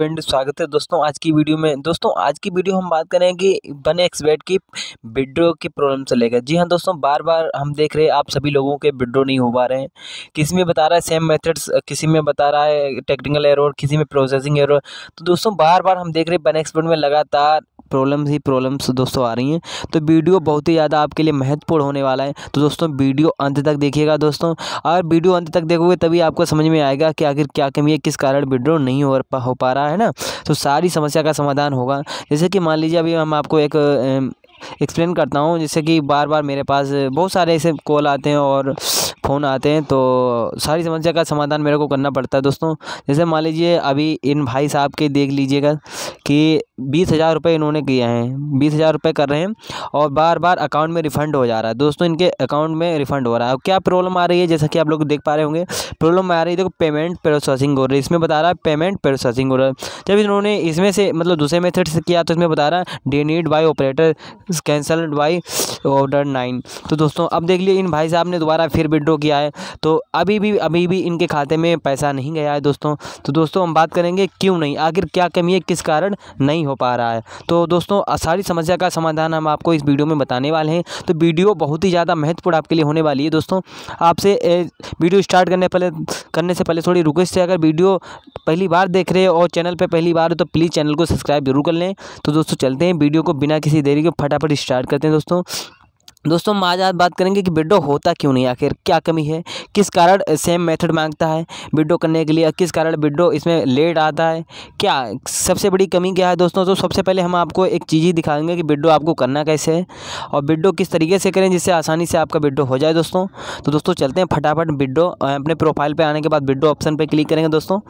Friend, स्वागत है दोस्तों आज की वीडियो में। दोस्तों आज की वीडियो हम बात करेंगे 1xbet की विड्रो की प्रॉब्लम से लेकर। जी हाँ दोस्तों, बार बार हम देख रहे हैं आप सभी लोगों के विड्रो नहीं हो पा रहे हैं। किसी में बता रहा है सेम मेथड्स, किसी में बता रहा है टेक्निकल एरर, किसी में प्रोसेसिंग एरर। तो दोस्तों बार बार हम देख रहे हैं 1xbet में लगातार प्रॉब्लम्स दोस्तों आ रही हैं। तो वीडियो बहुत ही ज़्यादा आपके लिए महत्वपूर्ण होने वाला है। तो दोस्तों वीडियो अंत तक देखिएगा दोस्तों, और वीडियो अंत तक देखोगे तभी आपको समझ में आएगा कि आखिर क्या कमी है, किस कारण विड्रॉ नहीं हो पा रहा है ना। तो सारी समस्या का समाधान होगा। जैसे कि मान लीजिए अभी हम आपको एक एक्सप्लेन करता हूँ। जैसे कि बार बार मेरे पास बहुत सारे ऐसे कॉल आते हैं और फ़ोन आते हैं, तो सारी समस्या का समाधान मेरे को करना पड़ता है दोस्तों। जैसे मान लीजिए अभी इन भाई साहब के देख लीजिएगा कि 20,000 रुपये इन्होंने किया है, 20,000 रुपये कर रहे हैं और बार बार अकाउंट में रिफ़ंड हो जा रहा है दोस्तों। इनके अकाउंट में रिफ़ंड हो रहा है। अब क्या प्रॉब्लम आ रही है, जैसा कि आप लोग देख पा रहे होंगे प्रॉब्लम आ रही है। देखो पेमेंट प्रोसेसिंग हो रही है, इसमें बता रहा है पेमेंट प्रोसेसिंग हो रहा है। जब इन्होंने इसमें से मतलब दूसरे मेथड से किया तो इसमें बता रहा है denied by operator, cancelled by order 9। तो दोस्तों अब देख लिए इन भाई साहब ने दोबारा फिर विड्रॉ किया है, तो अभी भी इनके खाते में पैसा नहीं गया है दोस्तों। तो दोस्तों हम बात करेंगे क्यों नहीं, आखिर क्या कमी है, किस कारण नहीं हो पा रहा है। तो दोस्तों सारी समस्या का समाधान हम आपको इस वीडियो में बताने वाले हैं। तो वीडियो बहुत ही ज़्यादा महत्वपूर्ण आपके लिए होने वाली है दोस्तों। आपसे वीडियो स्टार्ट करने से पहले थोड़ी रिक्वेस्ट है, अगर वीडियो पहली बार देख रहे हो और चैनल पर पहली बार हो तो प्लीज़ चैनल को सब्सक्राइब जरूर कर लें। तो दोस्तों चलते हैं वीडियो को बिना किसी देरी के फटाफट स्टार्ट करते हैं दोस्तों। दोस्तों हम आज बात करेंगे कि विड्रॉ होता क्यों नहीं, आखिर क्या कमी है, किस कारण सेम मेथड मांगता है विड्रॉ करने के लिए, किस कारण विड्रॉ इसमें लेट आता है, क्या सबसे बड़ी कमी क्या है दोस्तों। तो सबसे पहले हम आपको एक चीज़ ही दिखाएंगे कि विड्रॉ आपको करना कैसे है और विड्रॉ किस तरीके से करें जिससे आसानी से आपका विड्रॉ हो जाए दोस्तों। तो दोस्तों चलते हैं फटाफट विड्रॉ, अपने प्रोफाइल पर आने के बाद विड्रॉ ऑप्शन पर क्लिक करेंगे दोस्तों।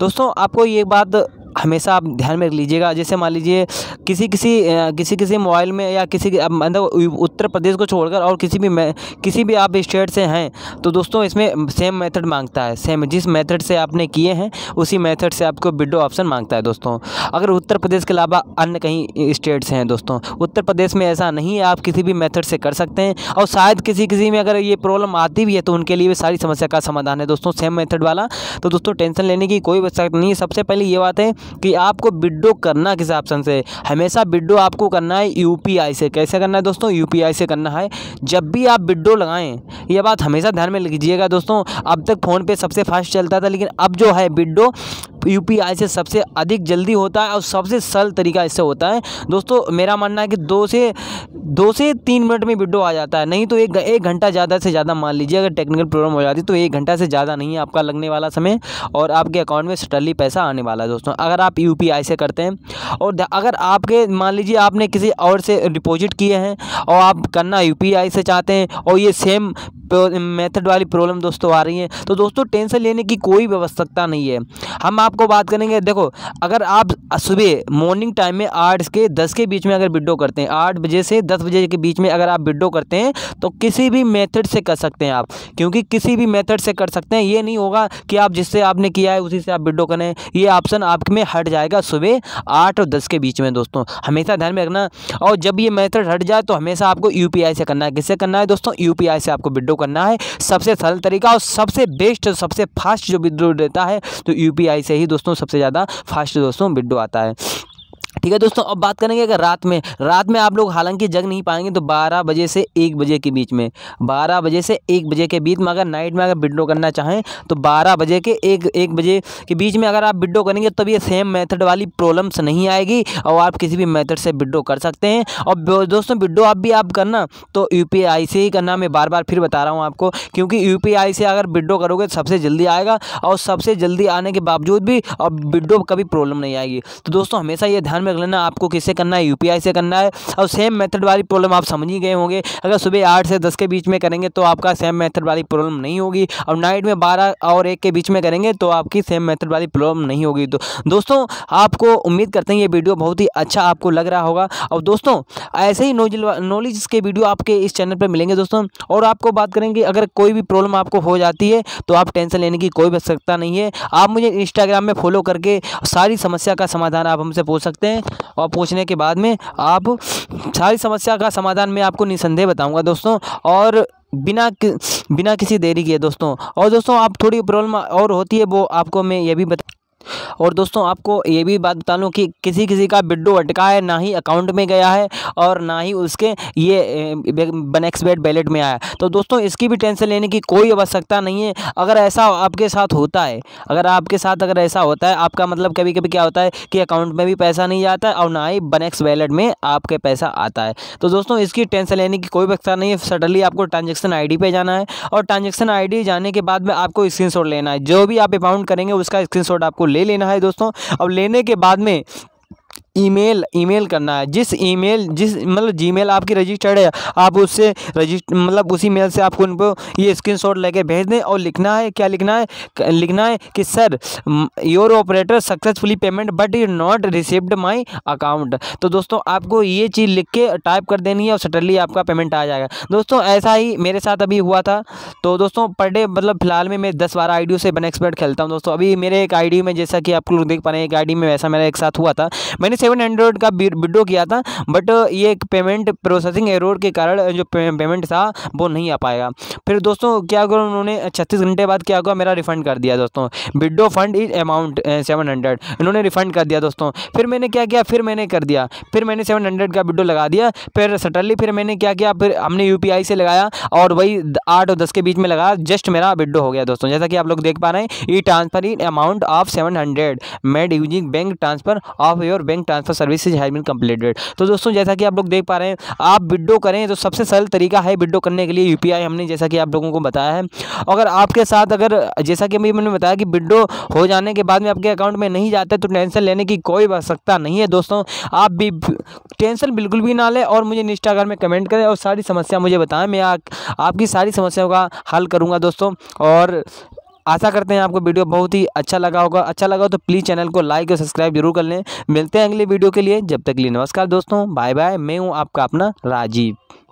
दोस्तों आपको ये बात हमेशा आप ध्यान में रख लीजिएगा। जैसे मान लीजिए किसी मोबाइल में या किसी मतलब उत्तर प्रदेश को छोड़कर और किसी भी आप स्टेट से हैं, तो दोस्तों इसमें सेम मेथड मांगता है। सेम जिस मेथड से आपने किए हैं उसी मेथड से आपको विड्रॉ ऑप्शन मांगता है दोस्तों, अगर उत्तर प्रदेश के अलावा अन्य कहीं स्टेट से हैं दोस्तों। उत्तर प्रदेश में ऐसा नहीं है, आप किसी भी मेथड से कर सकते हैं। और शायद किसी में अगर ये प्रॉब्लम आती भी है तो उनके लिए भी सारी समस्या का समाधान है दोस्तों, सेम मेथड वाला। तो दोस्तों टेंशन लेने की कोई जरूरत नहीं है। सबसे पहले ये बात है कि आपको विड्रॉ करना किस ऑप्शन से, हमेशा विड्रॉ आपको करना है यूपीआई से। कैसे करना है दोस्तों, यूपीआई से करना है जब भी आप विड्रॉ लगाएं। यह बात हमेशा ध्यान में लीजिएगा दोस्तों। अब तक फ़ोन पे सबसे फास्ट चलता था, लेकिन अब जो है विड्रॉ यूपीआई से सबसे अधिक जल्दी होता है और सबसे सरल तरीका इससे होता है दोस्तों। मेरा मानना है कि 2 से 3 मिनट में विड्रॉ आ जाता है, नहीं तो एक घंटा ज़्यादा से ज़्यादा। मान लीजिए अगर टेक्निकल प्रॉब्लम हो जाती तो 1 घंटा से ज़्यादा नहीं है आपका लगने वाला समय, और आपके अकाउंट में सटनली पैसा आने वाला है दोस्तों, अगर आप यूपीआई से करते हैं। और अगर आपके मान लीजिए आपने किसी और से डिपॉजिट किए हैं और आप करना यूपीआई से चाहते हैं और ये सेम मेथड वाली प्रॉब्लम दोस्तों आ रही है, तो दोस्तों टेंशन लेने की कोई आवश्यकता नहीं है। हम आपको बात करेंगे, देखो अगर आप सुबह मॉर्निंग टाइम में 8 से 10 के बीच में अगर विड्रॉ करते हैं, 8 बजे से 10 बजे के बीच में अगर आप विड्रॉ करते हैं तो किसी भी मेथड से कर सकते हैं आप, क्योंकि किसी भी मेथड से कर सकते हैं। ये नहीं होगा कि आप जिससे आपने किया है उसी से आप विड्रॉ करें, ये ऑप्शन आप में हट जाएगा सुबह 8 और 10 के बीच में दोस्तों, हमेशा ध्यान में रखना। और जब ये मेथड हट जाए तो हमेशा आपको यूपीआई से करना है। किससे करना है दोस्तों, यूपीआई से आपको विड्रॉ करना है, सबसे सरल तरीका और सबसे बेस्ट, सबसे फास्ट जो विड्रॉ देता है तो यूपीआई से ही दोस्तों सबसे ज़्यादा फास्ट दोस्तों विड्रॉ आता है। ठीक है दोस्तों, अब बात करेंगे अगर रात में आप लोग हालांकि जग नहीं पाएंगे तो 12 बजे से 1 बजे के बीच में, 12 बजे से 1 बजे के बीच में अगर नाइट में अगर विड्रॉ करना चाहें तो 12 बजे से 1 बजे के बीच में अगर आप विड्रॉ करेंगे तब ये सेम मेथड वाली प्रॉब्लम्स नहीं आएगी और आप किसी भी मेथड से विड्रॉ कर सकते हैं। और दोस्तों विड्रॉ आप करना तो यूपीआई से ही करना, मैं बार बार फिर बता रहा हूँ आपको, क्योंकि यूपीआई से अगर विड्रॉ करोगे सबसे जल्दी आएगा और सबसे जल्दी आने के बावजूद भी अब विड्रॉ कभी प्रॉब्लम नहीं आएगी। तो दोस्तों हमेशा ये ध्यान रख लेना आपको किससे करना है, यूपीआई से करना है। और सेम मेथड वाली प्रॉब्लम आप समझ ही गए होंगे, अगर सुबह 8 से 10 के बीच में करेंगे तो आपका सेम मेथड वाली प्रॉब्लम नहीं होगी, और नाइट में 12 और 1 के बीच में करेंगे तो आपकी सेम मेथड वाली प्रॉब्लम नहीं होगी। तो दोस्तों आपको उम्मीद करते हैं ये वीडियो बहुत ही अच्छा आपको लग रहा होगा। और दोस्तों ऐसे ही नॉलेज के वीडियो आपके इस चैनल पर मिलेंगे दोस्तों। और आपको बात करेंगे अगर कोई भी प्रॉब्लम आपको हो जाती है तो आप टेंशन लेने की कोई आवश्यकता नहीं है। आप मुझे इंस्टाग्राम में फॉलो करके सारी समस्या का समाधान आप हमसे पूछ सकते हैं, और पूछने के बाद में आप सारी समस्या का समाधान मैं आपको निसंदेह बताऊंगा दोस्तों, और बिना किसी देरी के दोस्तों। और दोस्तों आप थोड़ी प्रॉब्लम और होती है वो आपको मैं ये भी और दोस्तों आपको ये भी बात बता लूँ कि किसी किसी का बिड्डू अटका है, ना ही अकाउंट में गया है और ना ही उसके ये 1xbet बैलेट में आया। तो दोस्तों इसकी भी टेंशन लेने की कोई आवश्यकता नहीं है। अगर ऐसा आपके साथ होता है, अगर ऐसा होता है आपका, मतलब कभी कभी क्या होता है कि अकाउंट में भी पैसा नहीं आता और ना ही 1x बैलेट में आपके पैसा आता है। तो दोस्तों इसकी टेंशन लेने की कोई आवश्यकता नहीं है। सडनली आपको ट्रांजेक्शन ID पे जाना है और ट्रांजेक्शन ID जाने के बाद में आपको स्क्रीनशॉट लेना है। जो भी आप अमाउंट करेंगे उसका स्क्रीनशॉट आपको ले लेना है दोस्तों। और लेने के बाद में ईमेल करना है। जिस मतलब जीमेल आपकी रजिस्टर्ड है, आप उससे मतलब उसी मेल से आपको उनको ये स्क्रीनशॉट लेकर भेज दें। और लिखना है, क्या लिखना है? लिखना है कि sir your operator successfully payment but you not received my account. तो दोस्तों आपको ये चीज़ लिख के टाइप कर देनी है और सडनली आपका पेमेंट आ जाएगा। दोस्तों ऐसा ही मेरे साथ अभी हुआ था। तो दोस्तों पर डे मतलब फिलहाल में मैं 10-12 आईडियों से 1xbet खेलता हूँ दोस्तों। अभी मेरे एक आईडी में, जैसा कि आप लोग देख पा रहे हैं, एक आईडी में वैसा मेरा एक साथ हुआ था। मैंने 700 का बिड्डो किया था, बट ये एक पेमेंट प्रोसेसिंग एरर के कारण जो पेमेंट था वो नहीं आ पाएगा। फिर दोस्तों क्या हुआ, उन्होंने 36 घंटे बाद क्या हुआ, मेरा रिफंड कर दिया दोस्तों। बिड्डो फंड इज अमाउंट 700 इन्होंने रिफंड कर दिया दोस्तों। फिर मैंने क्या किया, फिर मैंने 700 का बिड्डो लगा दिया। फिर सडनली फिर मैंने क्या किया, फिर हमने UPI से लगाया और वही 8 और 10 के बीच में लगाया, जस्ट मेरा बिड्डो हो गया दोस्तों। जैसा कि आप लोग देख पा रहे हैं, ई transfer in amount of 700 made using bank transfer of your bank transfer services has been completed. तो दोस्तों जैसा कि आप लोग देख पा रहे हैं, आप बिड्डो करें तो सबसे सरल तरीका है बिड्डो करने के लिए UPI, हमने जैसा कि आप लोगों को बताया है। अगर आपके साथ, अगर जैसा कि मैंने बताया कि बिड्डो हो जाने के बाद में आपके अकाउंट में नहीं जाता, तो टेंशन लेने की कोई आवश्यकता नहीं है दोस्तों। आप भी टेंशन बिल्कुल भी ना लें और मुझे इंस्टाग्राम में कमेंट करें और सारी समस्या मुझे बताएं। मैं आपकी सारी समस्याओं का हल करूँगा दोस्तों। और आशा करते हैं आपको वीडियो बहुत ही अच्छा लगा होगा। अच्छा लगा तो प्लीज़ चैनल को लाइक और सब्सक्राइब जरूर कर लें। मिलते हैं अगले वीडियो के लिए, जब तक के लिए नमस्कार दोस्तों, बाय बाय। मैं हूँ आपका अपना राजीव।